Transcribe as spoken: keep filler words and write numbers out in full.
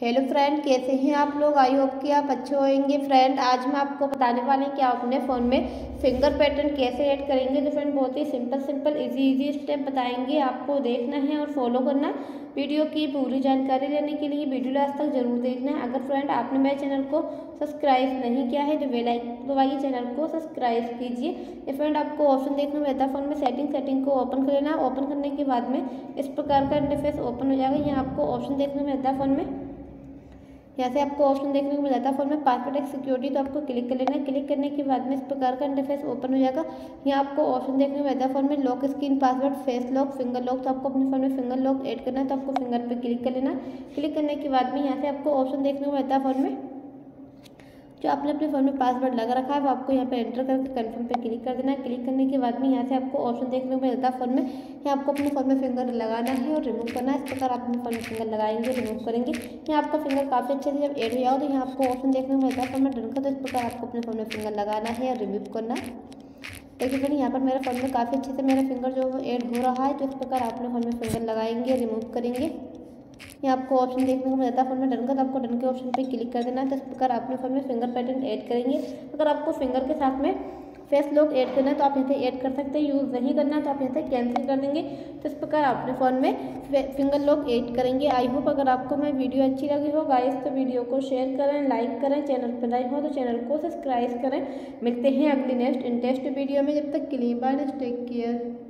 Hello friend, कैसे हैं आप लोग। आई होप कि आप अच्छे होंगे। फ्रेंड, आज मैं आपको बताने वाली हूँ कि आप अपने फ़ोन में फिंगर पैटर्न कैसे ऐड करेंगे। तो फ्रेंड, बहुत ही simple simple easy easy step बताएंगे, आपको देखना है और फॉलो करना। वीडियो की पूरी जानकारी लेने के लिए वीडियो लास्ट तक जरूर देखना है। अगर फ्रेंड आपने मेरे चैनल को सब्सक्राइब नहीं किया है तो बेल आइकन दबाइए, चैनल को सब्सक्राइब कीजिए। ये फ्रेंड आपको ऑप्शन देखने में आता है फ़ोन में सेटिंग सेटिंग को ओपन कर लेना। ओपन करने के बाद में इस प्रकार का इंटरफेस ओपन हो जाएगा। यहाँ आपको ऑप्शन देखने में आता है फ़ोन में, यहाँ से आपको ऑप्शन देखने को मिल जाता है फोन में पासवर्ड एंड सिक्योरिटी। तो आपको क्लिक कर लेना है। क्लिक करने के बाद में इस प्रकार का इंटरफेस ओपन हो जाएगा। यहाँ आपको ऑप्शन देखने को मिलता है फोन में lock screen password face lock finger lock. तो आपको अपने फ़ोन में फिंगर लॉक ऐड करना है, तो आपको फिंगर पर क्लिक कर लेना। क्लिक करने के बाद में यहाँ से आपको ऑप्शन देखने को मिलता है फोन में, जो आपने अपने फ़ोन में पासवर्ड लगा रखा है वो आपको यहाँ पे एंटर करके कंफर्म पे क्लिक कर देना है। क्लिक करने के बाद में यहाँ से आपको ऑप्शन देखने को मिलता है फ़ोन में, यहाँ आपको अपने फ़ोन में फिंगर लगाना है और रिमूव करना है। इस प्रकार आप अपने फ़ोन में फिंगर लगाएंगे, रिमूव करेंगे। यहाँ आपका फिंगर काफ़ी अच्छे से जब एड हो जाओ तो यहाँ आपको ऑप्शन देखने को मिलता है फ़ोन में डन का। तो इस प्रकार आपको अपने फ़ोन में फिंगर लगाना है और रिमूव करना है। देखिए फ्रेंड, यहाँ पर मेरे फ़ोन में काफ़ी अच्छे से मेरा फिंगर जो एड हो रहा है। तो इस प्रकार आप अपने फ़ोन में फिंगर लगाएंगे, रिमूव करेंगे। यहाँ आपको ऑप्शन देखने को मिलता है फोन में डन का। तो आपको डन के ऑप्शन पे क्लिक कर देना है। तो इस प्रकार आपने फोन में फिंगर पैटर्न ऐड करेंगे। अगर आपको फिंगर के साथ में फेस लॉक ऐड करना है तो आप यहाँ से ऐड कर सकते हैं। यूज़ नहीं करना है तो आप यहाँ से कैंसिल कर देंगे। तो इस प्रकार आपने फ़ोन में फिंगर लॉक ऐड करेंगे। आई होप अगर आपको मैं वीडियो अच्छी लगी हो गाइस, तो वीडियो को शेयर करें, लाइक करें। चैनल पर नए हो तो चैनल को सब्सक्राइब करें। मिलते हैं अगली नेक्स्ट इंटरेस्ट वीडियो में। जब तक के लिए बाय, टेक केयर।